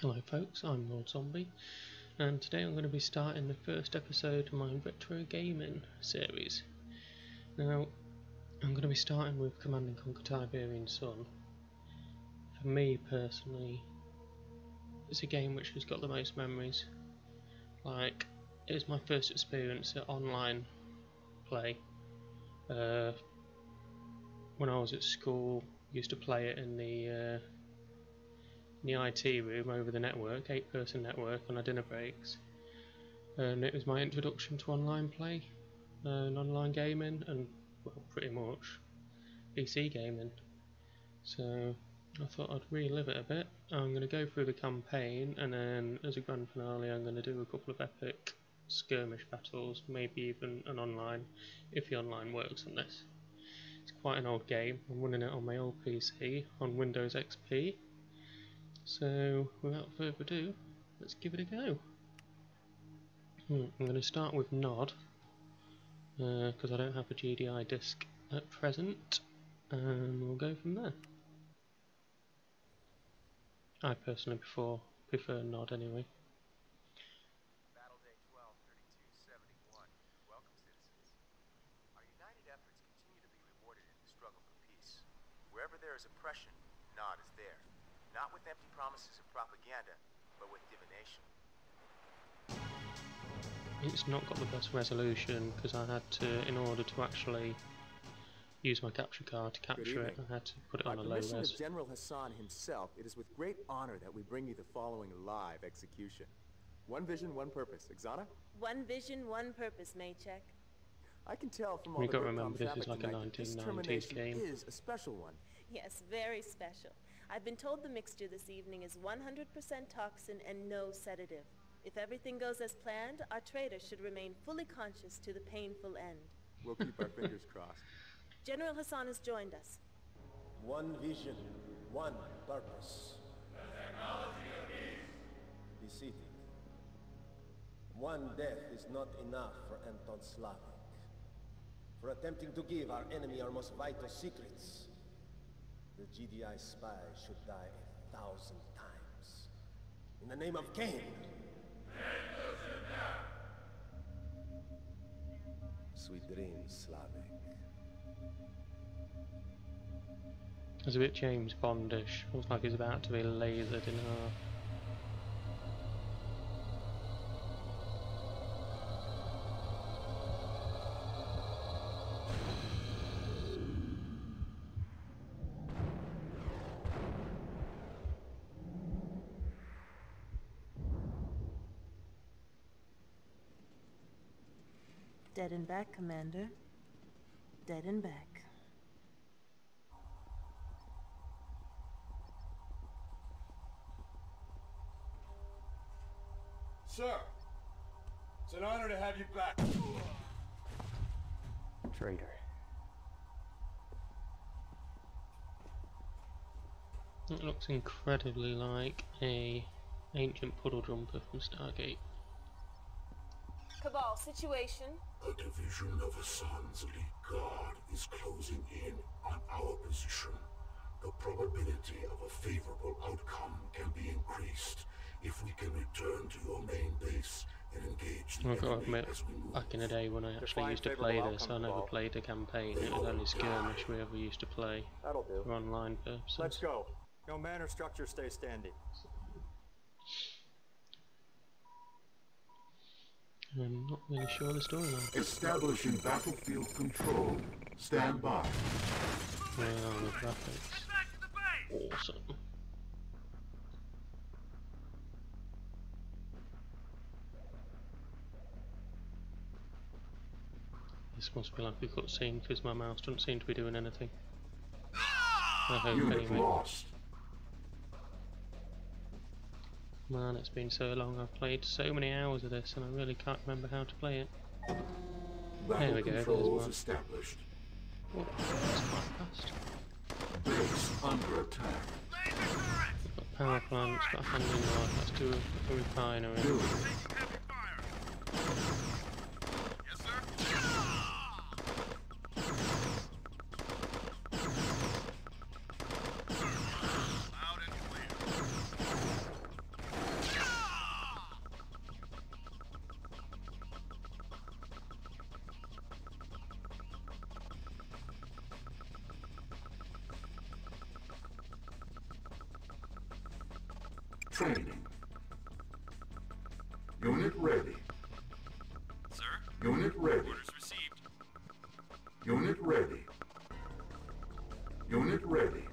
Hello folks, I'm Lord Zombie, and today I'm going to be starting the first episode of my retro gaming series. Now, I'm going to be starting with Command & Conquer Tiberian Sun. For me personally, it's a game which has got the most memories. Like, it was my first experience at online play. When I was at school, I used to play it in the IT room over the network, 8-person network, on our dinner breaks, and it was my introduction to online play and online gaming, and well, pretty much PC gaming. So I thought I'd relive it a bit. I'm going to go through the campaign, and then as a grand finale I'm going to do a couple of epic skirmish battles, maybe even an online, if the online works on this. It's quite an old game. I'm running it on my old PC on Windows XP. So, without further ado, let's give it a go. I'm going to start with Nod, because I don't have a GDI disc at present, and we'll go from there. I personally prefer Nod anyway. Battle Day 12-32-71. Welcome, citizens. Our united efforts continue to be rewarded in the struggle for peace. Wherever there is oppression, Nod is there. Not with empty promises and propaganda, but with divination. It's not got the best resolution, because I had to, in order to actually use my capture card to capture it, I had to put it on a low res. By permission of General Hassan himself, it is with great honor that we bring you the following live execution. One vision, one purpose. Oxana? One vision, one purpose, Maychek. I can tell from all the remember this is like a 1990s game. Is a special one. Yes, very special. I've been told the mixture this evening is 100% toxin and no sedative. If everything goes as planned, our traitor should remain fully conscious to the painful end. We'll keep our fingers crossed. General Hassan has joined us. One vision, one purpose. The technology of peace. Be seated. One death is not enough for Anton Slavik. For attempting to give our enemy our most vital secrets. The GDI spy should die 1,000 times. In the name of Kane! Sweet dreams, Slavik. It's a bit James Bondish. Looks like he's about to be lasered in half. Dead and back, Commander. Dead and back. Sir, it's an honor to have you back. Traitor. That looks incredibly like an ancient puddle jumper from Stargate. Cabal, situation? A division of Hassan's elite guard is closing in on our position. The probability of a favorable outcome can be increased if we can return to your main base and engage the enemy as we move. Back in the day when I actually used to play this, I never played a campaign. It was only skirmish we ever used to play for online purposes. Let's go. No man or structure stay standing. I'm not really sure the storyline. Establishing battlefield control. Stand by. Well, the graphics. Awesome. This must be like a cutscene because my mouse doesn't seem to be doing anything. I hope anyway. Lost. Man, it's been so long. I've played so many hours of this, and I really can't remember how to play it. There we go. There's one. Established. Oh, that's quite fast. Base under attack. I've got power plants, got handling rod. Let's do a refinery. Yes, sir. Training. Unit ready. Sir? Unit ready. Orders received. Unit ready. Unit ready.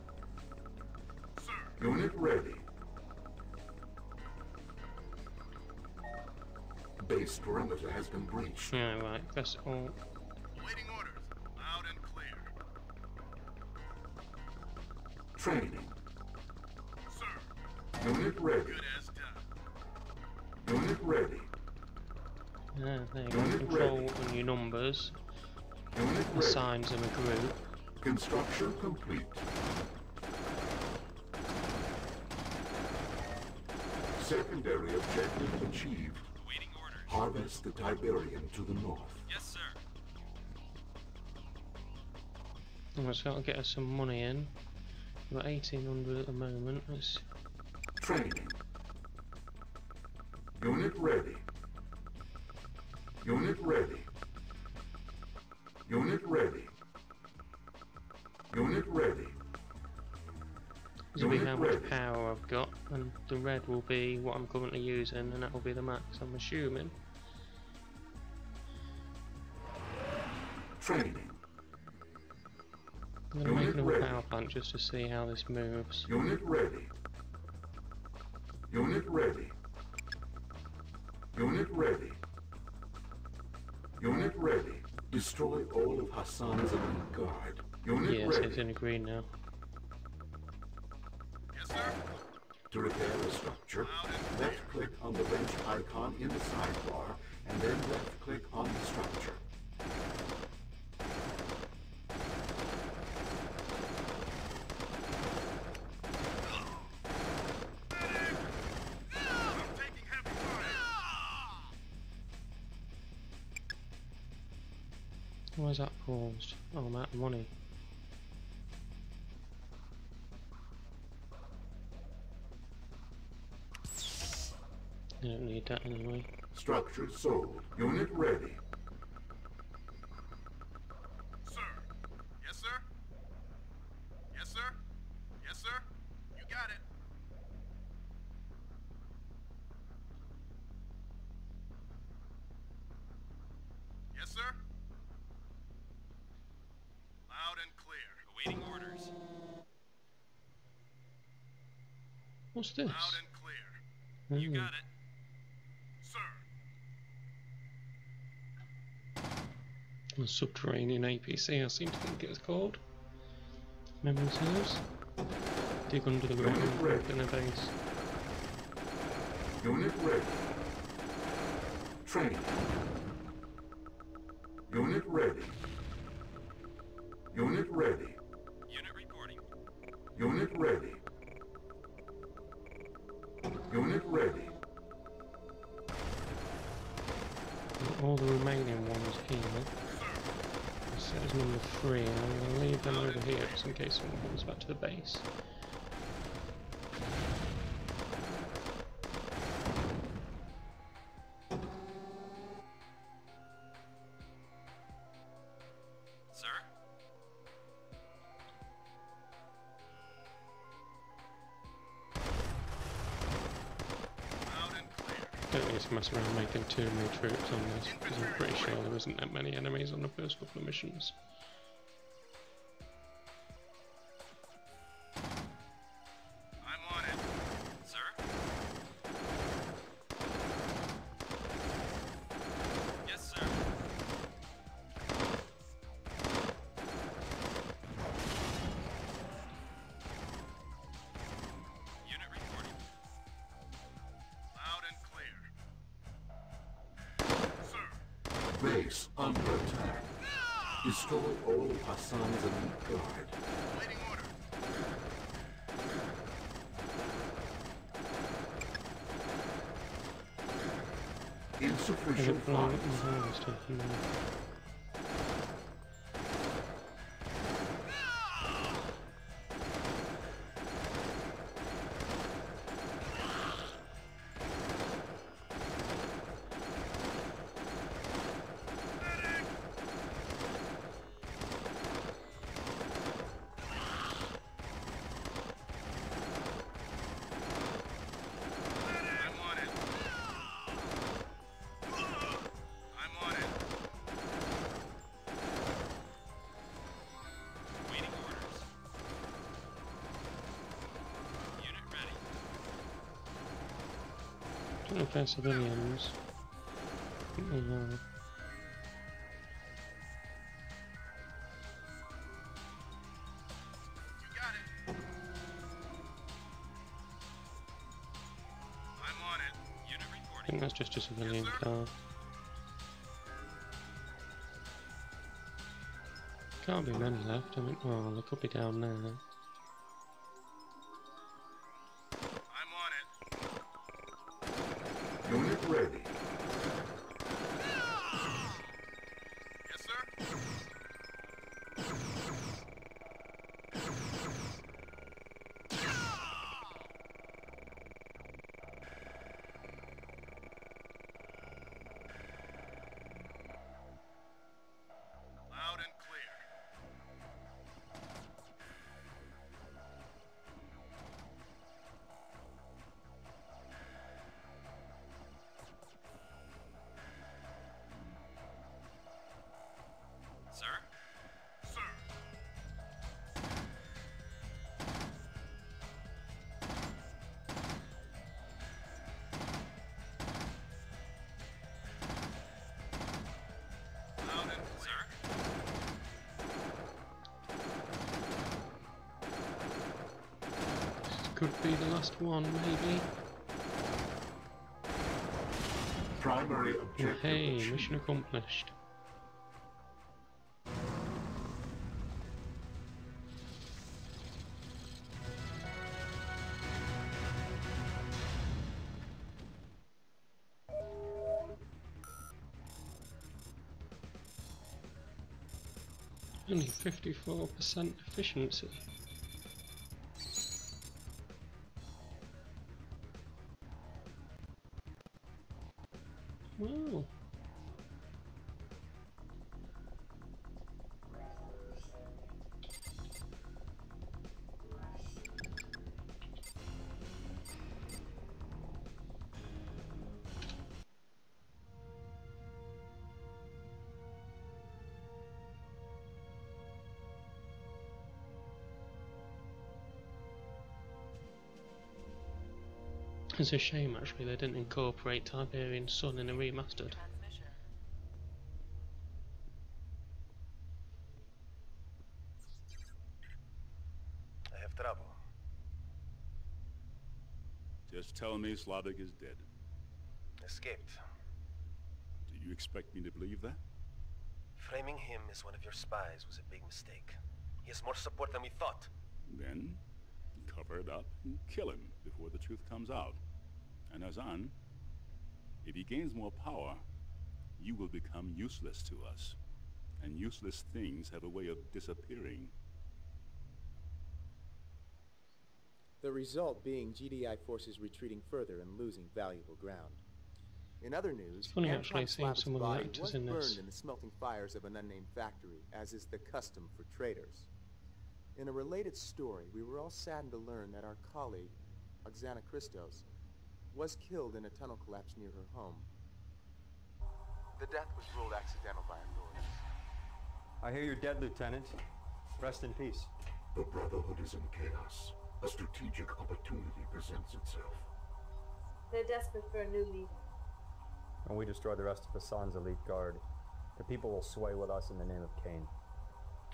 Sir. Unit ready. Base perimeter has been breached. Yeah, right. That's all. Awaiting orders. Loud and clear. Training. Sir. Unit ready. Good as done. Unit ready. Yeah, there you go. Control ready. On your numbers. Unit assigns ready. Them a group. Construction complete. Secondary objective achieved. Awaiting orders. Harvest the Tiberian to the north. Yes, sir. Well, it's got to get us some money in. We're at 1800 at the moment. Let's... Training. Unit ready. Unit ready. Unit ready. Unit ready. This will be how much power I've got, and the red will be what I'm currently using, and that will be the max, I'm assuming. Training. I'm going to make another power plant just to see how this moves. Unit ready. Unit ready. Unit ready. Unit ready. Destroy all of Hassan's guard. Unit ready. So it's in green now. Yes, sir. To repair the structure, left-click on the bench icon in the sidebar, and then left-click on the structure. Why is that paused? Oh, I'm out of money. I don't need that anyway. Structure sold. Unit ready. Sir. Yes, sir. Yes, sir. Yes, sir. You got it. Yes, sir. Loud and clear. Awaiting orders. What's this? Loud and clear. You got it. A subterranean APC, I seem to think it's called. Memory serves. Dig under the ground and break in a base. Unit ready. Training. Unit ready. Unit ready. Unit reporting. Unit ready. Unit ready. All the remaining ones here. That is number 3, and I'm going to leave them over here just in case someone comes back to the base. Sir? Loud and clear. Don't need to mess around making too many troops on this, because I'm pretty sure there isn't that many enemies on the first couple of missions. I'm on it, sir. Yes, sir. Unit reporting. Loud and clear. Base under attack. Destroy all of Hassan's elite guard. Waiting order. Insufficient funds. No Pennsylvanians. I think that's just a civilian car. Can't be many left. I mean, well, they could be down there. I'm on it. Unit ready. Yes, sir. Loud and clear. Could be the last one, maybe. Primary objective. Hey, mission accomplished. Only 54% efficiency. Wow. It's a shame actually they didn't incorporate Tiberian Sun in a remastered. I have trouble. Just tell me Slavik is dead. Escaped. Do you expect me to believe that? Framing him as one of your spies was a big mistake. He has more support than we thought. Then? Cover it up and kill him before the truth comes out. And Hassan, if he gains more power, you will become useless to us. And useless things have a way of disappearing. The result being GDI forces retreating further and losing valuable ground. In other news, Anton Slavik's body was burned in the smelting fires of an unnamed factory, as is the custom for traitors. In a related story, we were all saddened to learn that our colleague, Oxana Christos, was killed in a tunnel collapse near her home. The death was ruled accidental by authorities. I hear you're dead, Lieutenant. Rest in peace. The Brotherhood is in chaos. A strategic opportunity presents itself. They're desperate for a new leader. And we destroy the rest of Hassan's elite guard. The people will sway with us in the name of Kane.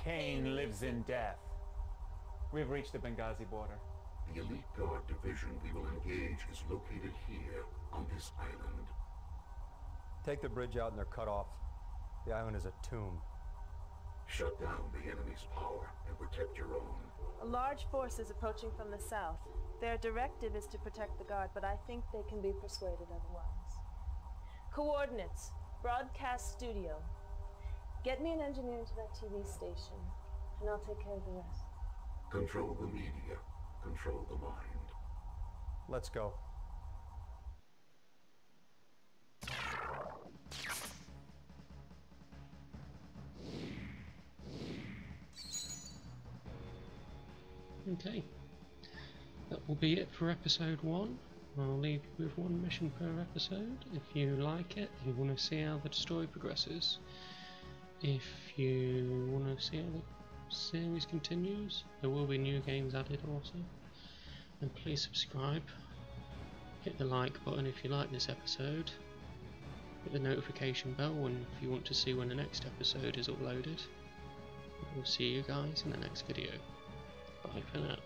Kane lives in death. We've reached the Benghazi border. The elite guard division we will engage is located here, on this island. Take the bridge out and they're cut off. The island is a tomb. Shut down the enemy's power and protect your own. A large force is approaching from the south. Their directive is to protect the guard, but I think they can be persuaded otherwise. Coordinates. Broadcast studio. Get me an engineer to that TV station, and I'll take care of the rest. Control the media. Control the mind. Let's go. Okay. That will be it for episode 1. I'll leave you with one mission per episode. If you like it, you want to see how the story progresses. If you want to see how the series continues, there will be new games added also, and please subscribe. Hit the like button if you like this episode. Hit the notification bell and if you want to see when the next episode is uploaded. We'll see you guys in the next video. Bye for now.